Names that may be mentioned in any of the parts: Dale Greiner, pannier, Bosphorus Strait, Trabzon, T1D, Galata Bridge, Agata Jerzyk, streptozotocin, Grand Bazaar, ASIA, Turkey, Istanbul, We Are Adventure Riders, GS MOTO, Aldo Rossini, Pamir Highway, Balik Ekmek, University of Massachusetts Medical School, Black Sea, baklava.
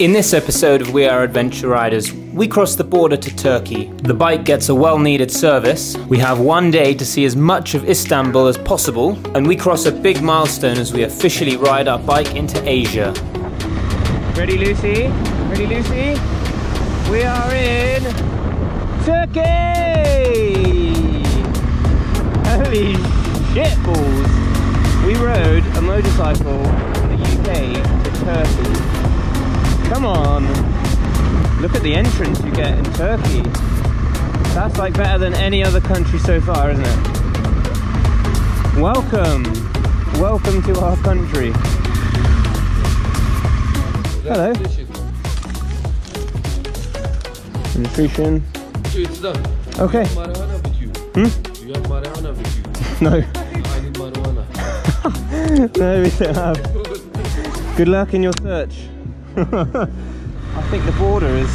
In this episode of We Are Adventure Riders, we cross the border to Turkey. The bike gets a well-needed service. We have one day to see as much of Istanbul as possible, and we cross a big milestone as we officially ride our bike into Asia. Ready, Lucy? Ready, Lucy? We are in Turkey! Holy shit balls! We rode a motorcycle from the UK to Turkey. Come on, look at the entrance you get in Turkey. That's like better than any other country so far, isn't it? Welcome, welcome to our country. Hello. Nutrition. Okay. Hmm? You have marijuana with you? No. I need marijuana. No, we don't have. Good luck in your search. I think the border is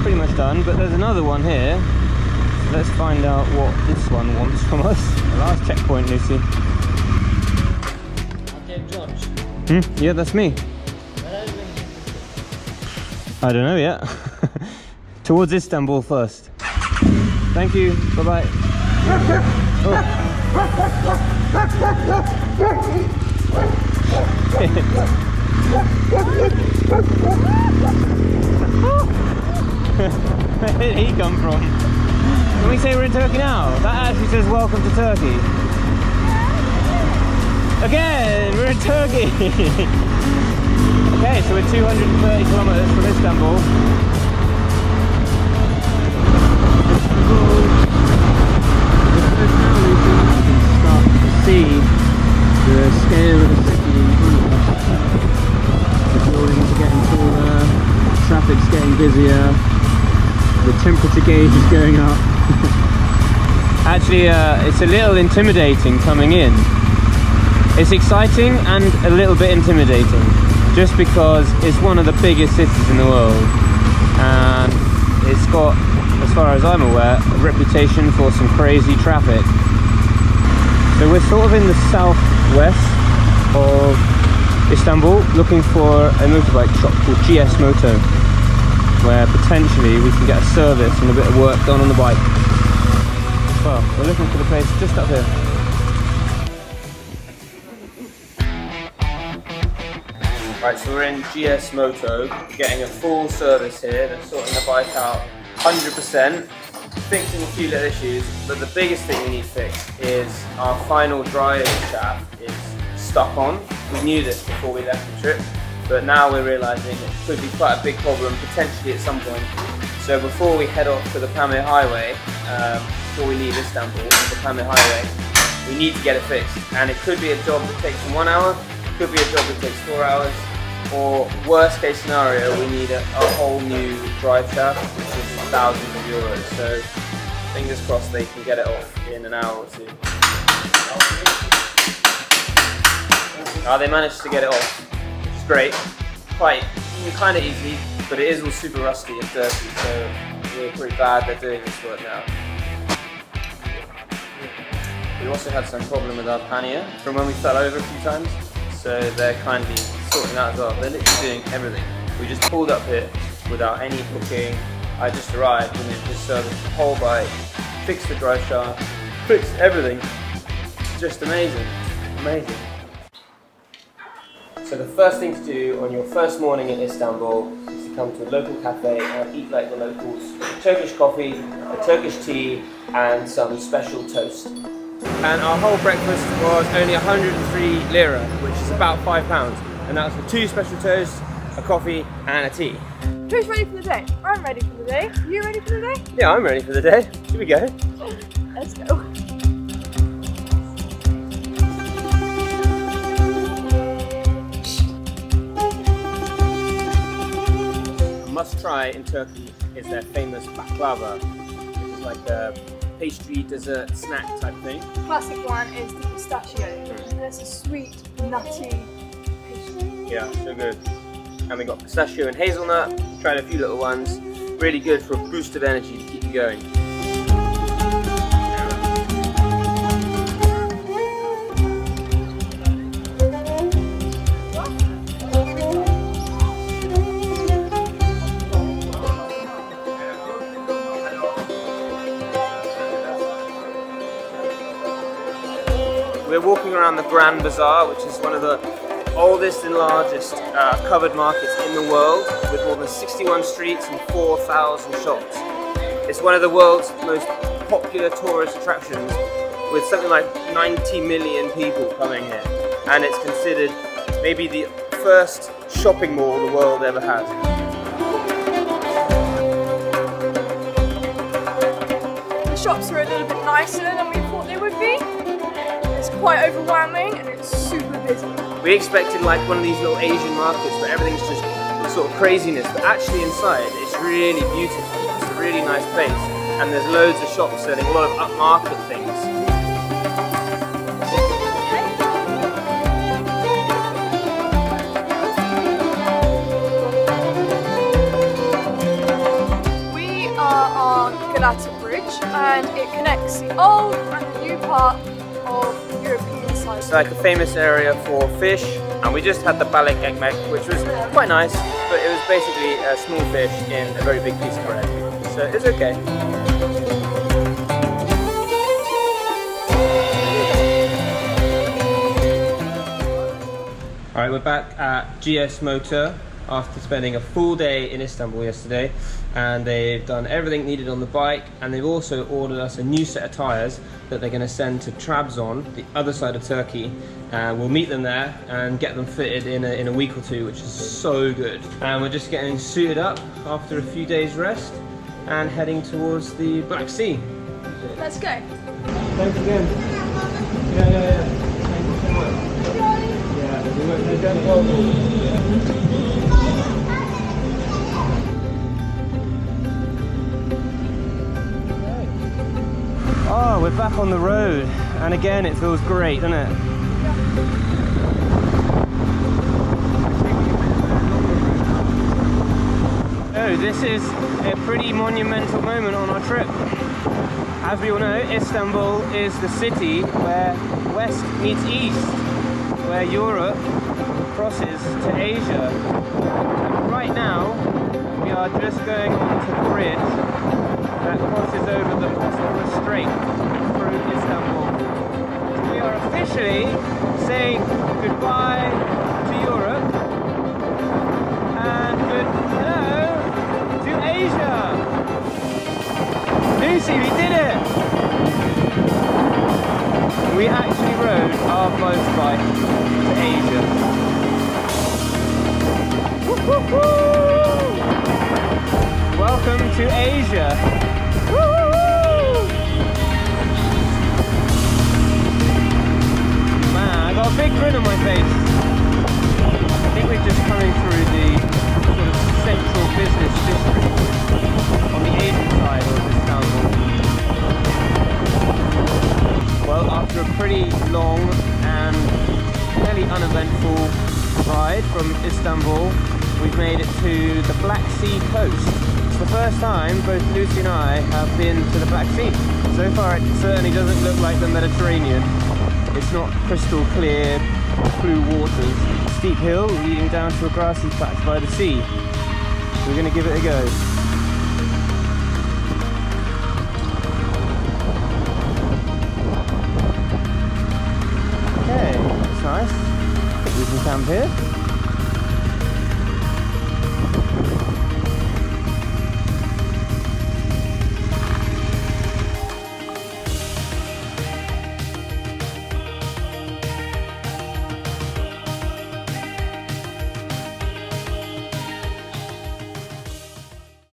pretty much done, but there's another one here. So let's find out what this one wants from us. The last checkpoint, Lucy. Okay, George. Hmm? Yeah, that's me. Where are you going to? I don't know yet. Towards Istanbul first. Thank you. Bye bye. Oh. Where did he come from? Can we say we're in Turkey now? That actually says welcome to Turkey. Again, we're in Turkey! Okay, so we're 230 kilometers from Istanbul. This is you can start to see the scale of the traffic's getting busier, the temperature gauge is going up. Actually it's a little intimidating coming in. It's exciting and a little bit intimidating, just because it's one of the biggest cities in the world and it's got, as far as I'm aware, a reputation for some crazy traffic. So we're sort of in the southwest of Istanbul, looking for a motorbike shop called GS MOTO, where potentially we can get a service and a bit of work done on the bike. Well, we're looking for the place just up here. Right, so we're in GS MOTO, getting a full service here. They're sorting the bike out 100%, fixing a few little issues, but the biggest thing we need fixed is our final drive shaft is stuck on. We knew this before we left the trip, but now we're realising it could be quite a big problem potentially at some point. So before we head off to the Pamir Highway, before we leave Istanbul, the Pamir Highway, we need to get it fixed. And it could be a job that takes 1 hour, it could be a job that takes 4 hours, or worst case scenario, we need a whole new drive shaft, which is thousands of euros. So fingers crossed they can get it off in 1 hour or two. They managed to get it off, which is great. Quite, kind of easy, but it is all super rusty and dirty, so we're pretty bad they're doing this work now. We also had some problem with our pannier from when we fell over a few times, so they're kindly sorting that as well. They're literally doing everything. We just pulled up here without any booking. I just arrived and they just serviced the whole bike, fixed the drive shaft, fixed everything. Just amazing, amazing. So the first thing to do on your first morning in Istanbul is to come to a local cafe and eat like the locals. Turkish coffee, a Turkish tea and some special toast. And our whole breakfast was only 103 lira, which is about £5. And that was for 2 special toasts, a coffee and a tea. Who's ready for the day? I'm ready for the day. You ready for the day? Yeah, I'm ready for the day. Here we go. Let's go. Must try in Turkey is their famous baklava, which is like a pastry, dessert, snack type thing. The classic one is the pistachio, and it's a sweet, nutty pastry. Yeah, so good. And we got pistachio and hazelnut, tried a few little ones, really good for a boost of energy to keep you going. We're walking around the Grand Bazaar, which is one of the oldest and largest covered markets in the world, with more than 61 streets and 4,000 shops. It's one of the world's most popular tourist attractions, with something like 90 million people coming here, and it's considered maybe the first shopping mall the world ever had. The shops are a little bit nicer than we thought they would be. It's quite overwhelming and it's super busy. We expected like one of these little Asian markets where everything's just sort of craziness, but actually inside it's really beautiful. It's a really nice place and there's loads of shops selling a lot of upmarket things. Galata Bridge, and it connects the old and the new part of the European side. It's like a famous area for fish, and we just had the Balik Ekmek, which was quite nice, but it was basically a small fish in a very big piece of bread, so it's okay. Alright, we're back at GS MOTO after spending a full day in Istanbul yesterday, and they've done everything needed on the bike, and they've also ordered us a new set of tyres that they're going to send to Trabzon, the other side of Turkey. We'll meet them there and get them fitted in a week or two, which is so good. And we're just getting suited up after a few days rest and heading towards the Black Sea. Let's go. Thanks again. Yeah. Thank you so much. Oh, we're back on the road, and again it feels great, doesn't it? Yeah. So this is a pretty monumental moment on our trip. As we all know, Istanbul is the city where West meets East, where Europe crosses to Asia. And right now, we are just going onto the bridge that crosses over the Bosphorus Strait through Istanbul. We are officially saying goodbye to Europe and good hello to Asia. Lucy, we did it! We actually rode our motorbike to Asia. Woo-hoo-hoo! Welcome to Asia! A big grin on my face. I think we're just coming through the sort of central business district on the Asian side of Istanbul. Well, after a pretty long and fairly uneventful ride from Istanbul, we've made it to the Black Sea coast. It's the first time both Lucy and I have been to the Black Sea. So far it certainly doesn't look like the Mediterranean. It's not crystal clear, blue waters. Steep hill leading down to a grassy patch by the sea. We're going to give it a go. Okay, that's nice. We can camp here.